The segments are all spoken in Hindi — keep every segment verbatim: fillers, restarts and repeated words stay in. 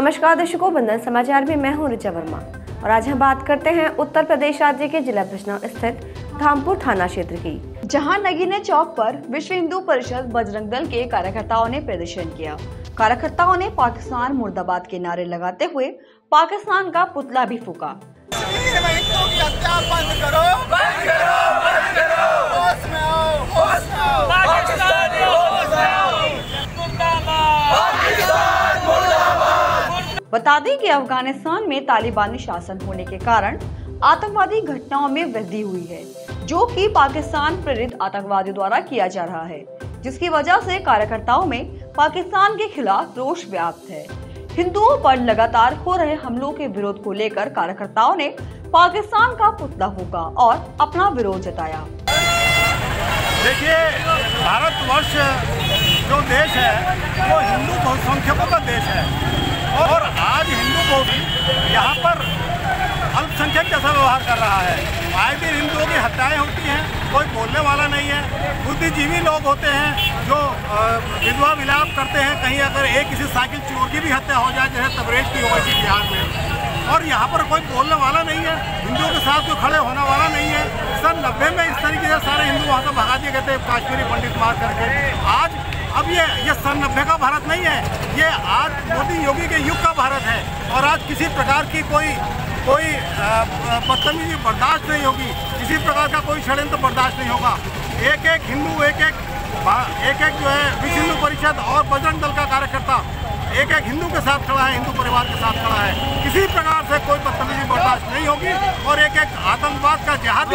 नमस्कार दर्शकों, बंधन समाचार में मैं हूं ऋचा वर्मा और आज हम बात करते हैं उत्तर प्रदेश राज्य के जिला बिजनौर स्थित धामपुर थाना क्षेत्र की, जहां नगीना चौक पर विश्व हिंदू परिषद बजरंग दल के कार्यकर्ताओं ने प्रदर्शन किया। कार्यकर्ताओं ने पाकिस्तान मुर्दाबाद के नारे लगाते हुए पाकिस्तान का पुतला भी फूका। बता दें कि अफगानिस्तान में तालिबानी शासन होने के कारण आतंकवादी घटनाओं में वृद्धि हुई है, जो कि पाकिस्तान प्रेरित आतंकवादियों द्वारा किया जा रहा है, जिसकी वजह से कार्यकर्ताओं में पाकिस्तान के खिलाफ रोष व्याप्त है। हिंदुओं पर लगातार हो रहे हमलों के विरोध को लेकर कार्यकर्ताओं ने पाकिस्तान का पुतला फूंका और अपना विरोध जताया। देखिए, भारतवर्ष जो देश है वो हिंदू बहुसंख्यकों का देश है और आज हिंदू को भी यहाँ पर अल्पसंख्यक जैसा व्यवहार कर रहा है। आए दिन हिंदुओं की हत्याएं होती हैं, कोई बोलने वाला नहीं है। बुद्धिजीवी लोग होते हैं जो विधवा विलाप करते हैं, कहीं अगर एक किसी साइकिल चोर की भी हत्या हो जाए, जैसे तबरेज की हो गई बिहार में, और यहाँ पर कोई बोलने वाला नहीं है, हिंदुओं के साथ कोई खड़े होने वाला नहीं है। सन नब्बे में इस तरीके से सारे हिंदू वहाँ से भगा दिए गए थे, कश्मीरी पंडित मार करके। आज अब ये ये सन नब्बे का भारत नहीं है, ये आज मोदी योगी के युग का भारत है। और आज किसी प्रकार की कोई कोई बदतमीजी बर्दाश्त नहीं होगी, किसी प्रकार का कोई षड्यंत्र बर्दाश्त नहीं होगा। एक एक हिंदू, एक एक एक एक जो है विश्व हिंदू परिषद और बजरंग दल का कार्यकर्ता एक एक हिंदू के साथ खड़ा है, हिंदू परिवार के साथ खड़ा है। किसी प्रकार से कोई बदतमीजी बर्दाश्त नहीं होगी और एक एक आतंकवाद का जहाज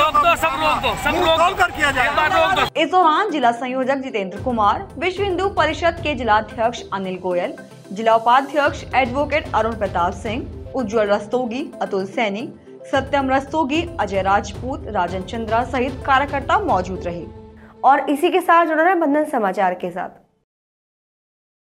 कर किया जाएगा। इस दौरान जिला संयोजक जितेंद्र कुमार, विश्व हिंदू परिषद के जिलाध्यक्ष अनिल गोयल, जिला उपाध्यक्ष एडवोकेट अरुण प्रताप सिंह, उज्जवल रस्तोगी, अतुल सैनी, सत्यम रस्तोगी, अजय राजपूत, राजन चंद्रा सहित कार्यकर्ता मौजूद रहे। और इसी के साथ जुड़ रहे बंधन समाचार के साथ।